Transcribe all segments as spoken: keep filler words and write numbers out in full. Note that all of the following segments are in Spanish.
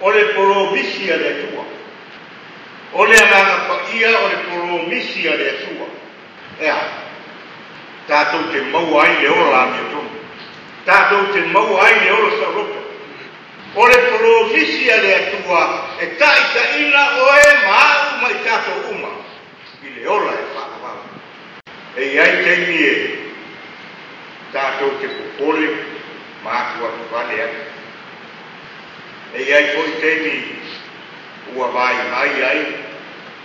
oleh promisia dia tua, oleh anak pakia oleh promisia dia tua. Ya, tahu te mau ai le ora tu, tahu te mau ai le ora sarupa. Oleh promisia dia tua, eta ita ina oe mau mai tato uma, ile ora e fa va. E ai te nie, tahu te pole ma tua vale. E ai poi temi ua vai mai ai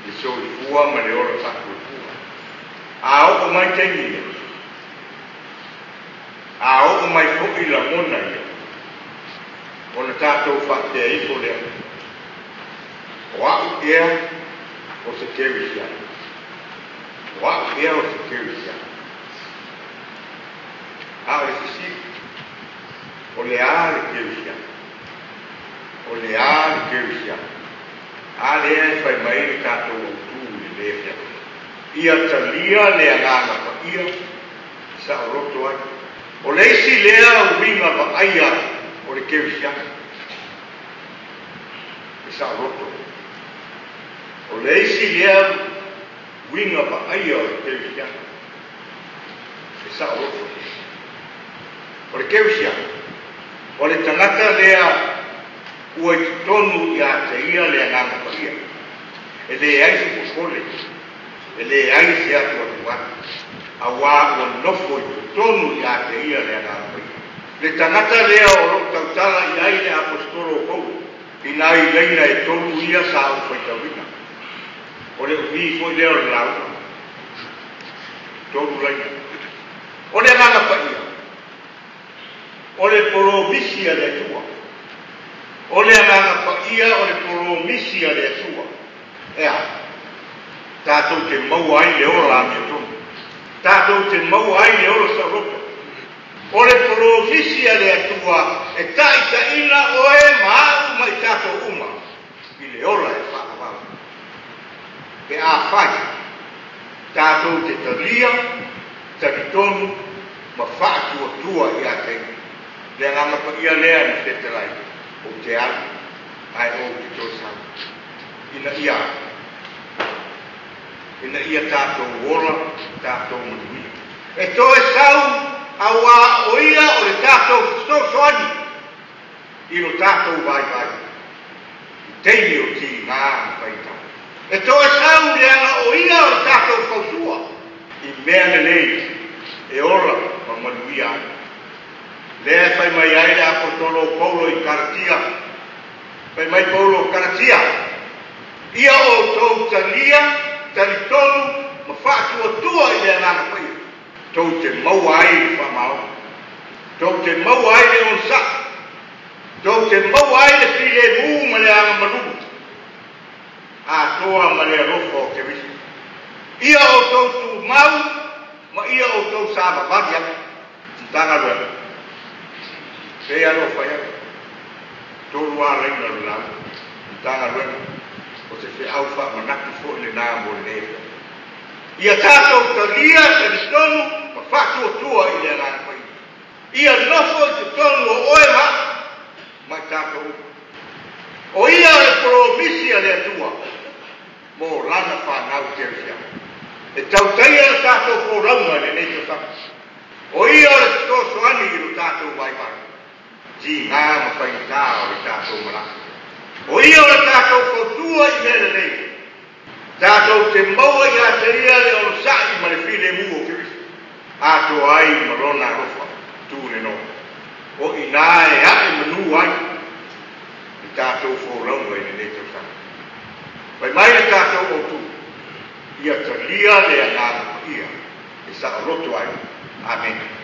e soli fua ma le ora sacco fua a o mai temi a o mai fuki la mona ia o le tatou fatte ai po le o a ia o se kevi ia o a ia o se kevi ia a o se si o le a le kevi ia o le ar que usia a le fai mai tato tu le fia ia talia le agana pa ia sa roto ai o le si le au vinga pa aia o le que usia sa roto o le si le au vinga pa aia o le que usia sa roto o le que usia o le tanaka le a o tonu ya teia le nana paia ele ai se posole ele ai se atua awa o no foi tonu ya teia le nana paia le tanata le o tautala ia ile apostolo o ina ile ile tonu ia sa o foi tawina o le vi foi le la tonu la o le nana paia o le provisia de tua ole ana paia ole promisia de sua ya tato te mau ai le ora me tu tato te mau ai le ora sa ropa ole promisia de tua e taita ina oe ma mai tato uma i le ora e fa va e a fa tato te talia taton ma fa tua tua ia te le ana paia le ana te trai o te a ai o te tosa ina ia ina ia tato wola tato mui e to e sau awa o ia o le tato sto soani i lo tato vai vai tei o ti ma fai tato e to e sau le ala o ia o le tato fausua i mea le lei e ora ma malui ana le fai mai ai le apostolo Paulo i Caratia fai mai Paulo Caratia ia o tou talia talitonu ma fa'atuatua i le anana paia tou te maua ai i le fa'amao tou te maua ai le onsa'a tou te maua ai le filemu ma le agamalugu atoa ma le alofo o keriso ia o tou tumau ma ia o tou savavali atu tagalu atu se a lo falla todo a reina lo lado tan a luego o se se alfa manaki fue le namo le y a tato talia se estono pa fato tua y le la fue y a no fue todo lo oema ma tato oía la provincia de tua mo la na fa na uteria e tautea tato forama le neto sa oía esto suani lo tato vai vai di nada para entrar o tato mala o ia o tato fotua e ele tato te moa ia teria le o sai ma le file mu que a to ai marona rofa tu le no o ina e a manu ai tato folau e ele to sa vai mai tato o tu ia teria le a ia e sa roto ai amén.